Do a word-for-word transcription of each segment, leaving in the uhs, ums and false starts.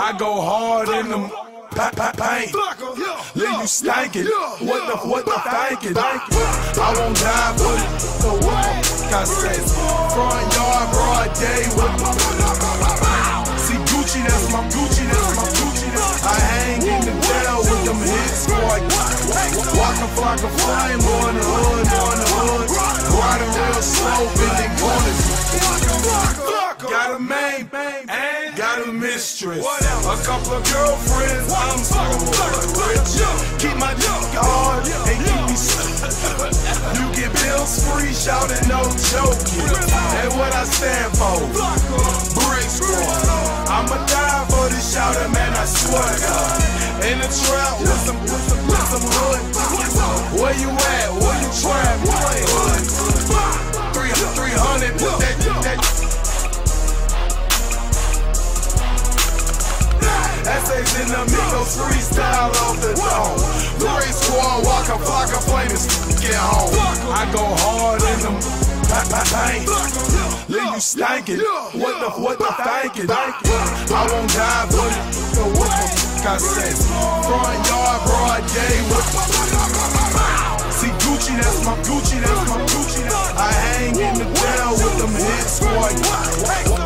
I go hard in the pa pa paint. Leave you stankin'. What the what the thinkin'? I won't die with it. So what? I said front yard, broad day with my. See Gucci, that's my Gucci, that's my Gucci. That's I hang in the jail with them hits, boy. Walk a flock of flame on the hood, on the hood. Riding real slow, bending corners. Got a main, main. Got a mistress, a couple of girlfriends. I'm so rich. Keep my dick hard and keep me sweet. You get bills free, shouting no joking. That's what I stand for. Bricks squad. I'ma die for this shouting, man. I swear to God. In the trap with some with some with some hood. Where you at? Where you trapped? Three hundred, put that that. Essays in the Migos, freestyle off the dome. Three squad, walk a flock of flames, get home. I go hard in them, paint. Leave you stankin'. What the what the thinkin'? I won't die with it. So what the fuck I said? Front yard, broad day with the. See Gucci, that's my Gucci, that's my Gucci. I hang in the jail with them hits, boy.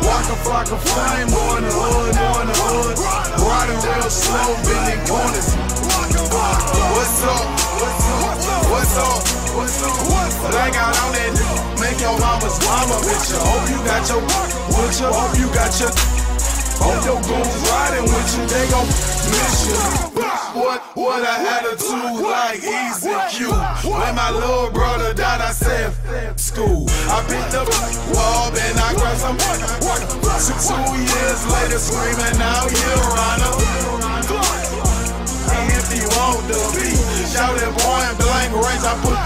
Walk a flock of flame on the hood, on the hood. Riding real slow, bending corners. What's up? What's up? What's up? What's up? Blank out on that. Make your mama's mama bitch. Hope you got your with you. Hope you got your. Hope your goons riding with you. They gon' miss you. What? What I had a attitude like Easy Q. When my little brother died, I said school. I picked up wall and I grabbed some. Two years later, screaming out Urano. Shouted point blank range, I put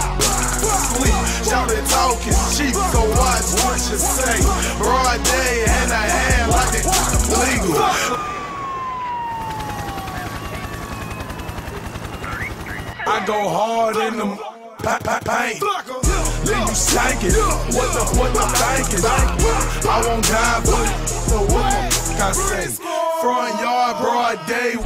sleep. Shouted talk is cheap, so watch what you say. Broad day and I hand like it legal. I go hard in them pa pa paint. Leave you stankin'. What the what the thinkin'? I won't die with it. So what the fuck I said? Front yard, broad day.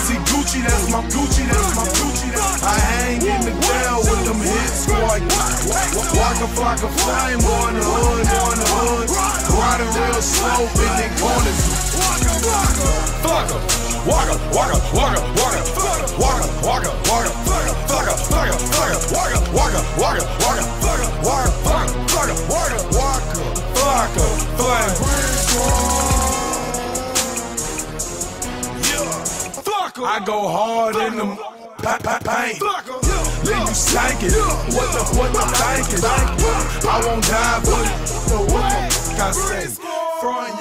See Gucci, that's my Gucci, that's my Gucci. I hang in the jail with them hits, boy. Walk a flock of flame on the hood, on the hood. Riding real slow, bending corners. Fuck 'em, walk 'em, walk 'em, walk 'em, walk 'em, walk 'em, walk 'em, walk 'em, fuck 'em, fuck 'em, fuck 'em, fuck 'em, walk 'em, walk 'em, walk 'em, walk 'em, fuck 'em, walk 'em, fuck 'em, fuck 'em, walk 'em, walk 'em, fuck 'em, fuck 'em. I go hard in them pa pa paint. Leave you stankin'. What the what the thinkin'? I won't die with it. So what the fuck I said? Front